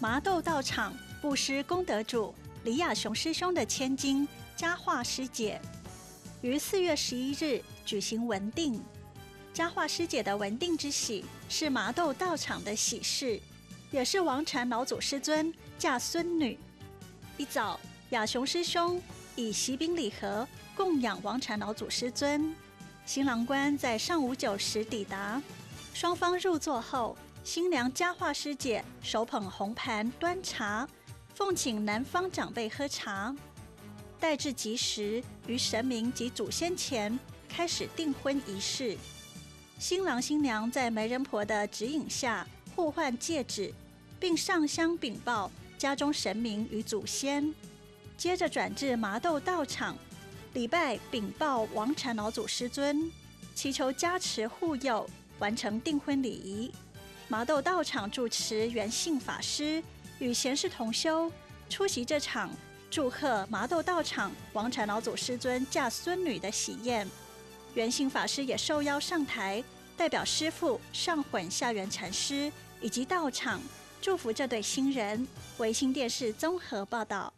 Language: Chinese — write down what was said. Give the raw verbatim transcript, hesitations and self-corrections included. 麻豆道场布施功德主李雅雄师兄的千金嘉化师姐，于四月十一日举行文定。嘉化师姐的文定之喜是麻豆道场的喜事，也是王禅老祖师尊嫁孙女。一早，雅雄师兄以席宾礼盒供养王禅老祖师尊。新郎官在上午九时抵达，双方入座后，新娘嘉化师姐手捧红盘端茶，奉请男方长辈喝茶。待至吉时，于神明及祖先前开始订婚仪式。新郎新娘在媒人婆的指引下互换戒指，并上香禀报家中神明与祖先，接着转至麻豆道场礼拜禀报王禅老祖师尊，祈求加持护佑，完成订婚礼仪。麻豆道场住持圆信法师与贤士同修出席这场祝贺麻豆道场王禅老祖师尊嫁孙女的喜宴。圆信法师也受邀上台，代表师父上混下元禅师以及道场祝福这对新人。维新电视综合报道。